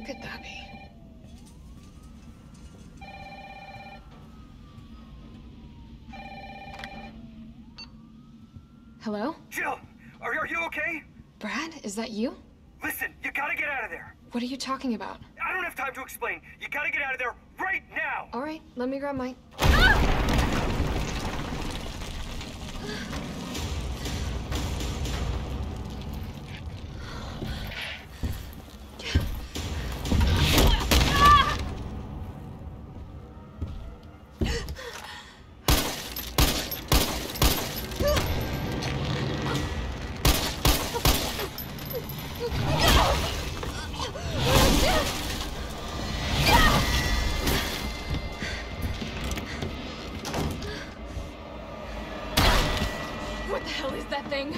Who could that be? Hello? Jill, are you okay? Brad, is that you? Listen, you gotta get out of there. What are you talking about? I don't have time to explain. You gotta get out of there right now. All right, let me grab my... Ah! What the hell is that thing?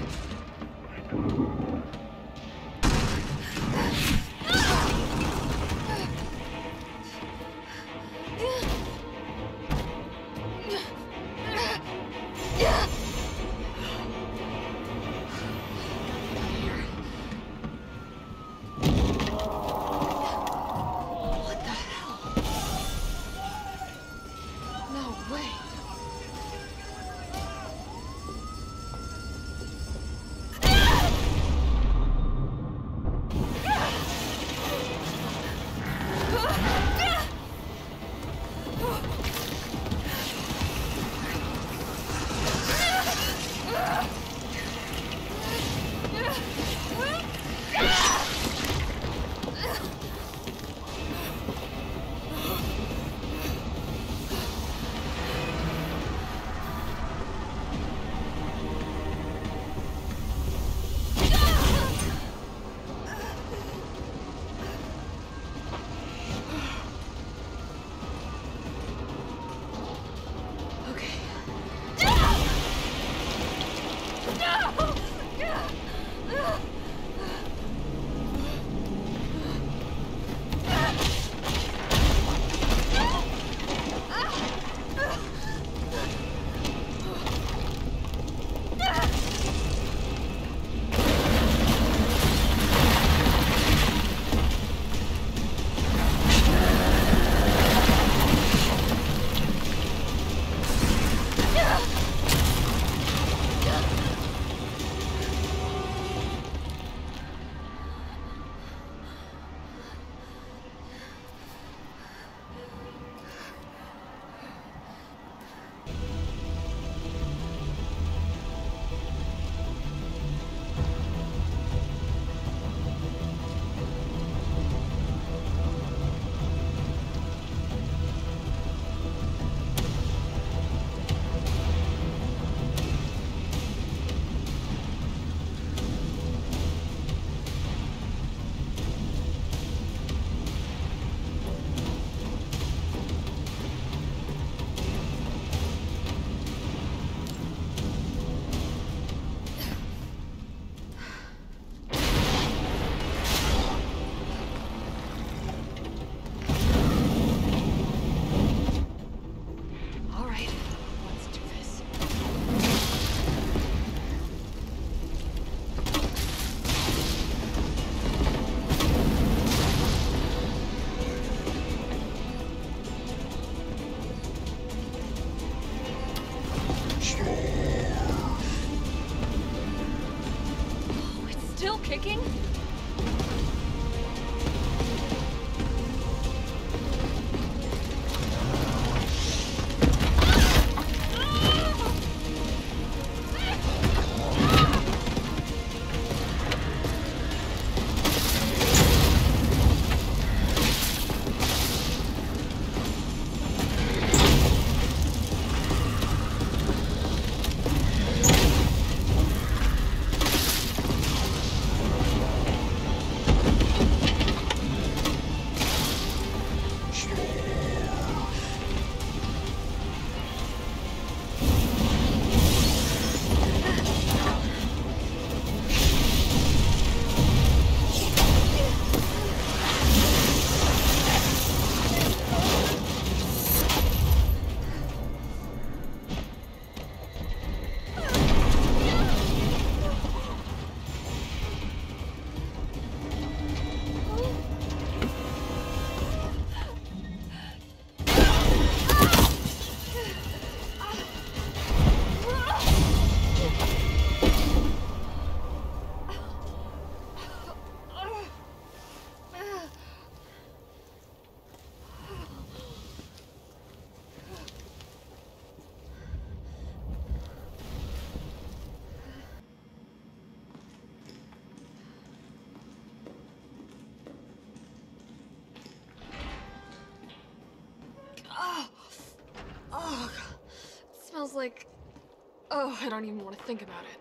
Kicking? feels like... Oh, I don't even want to think about it.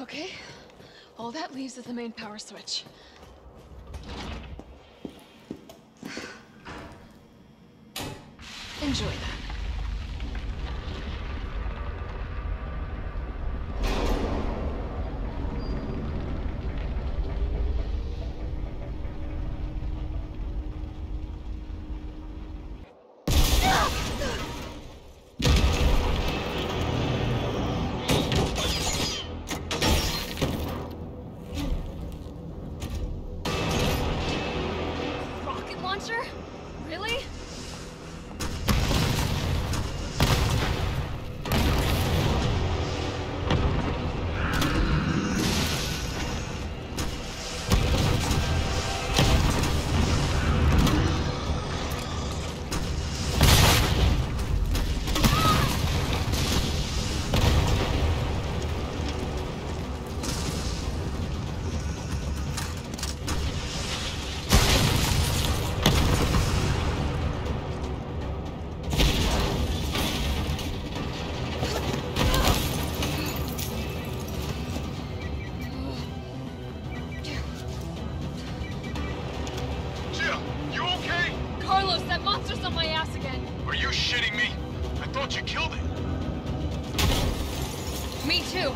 Okay, all that leaves is the main power switch. Enjoy that. Really? you killed it. Me too.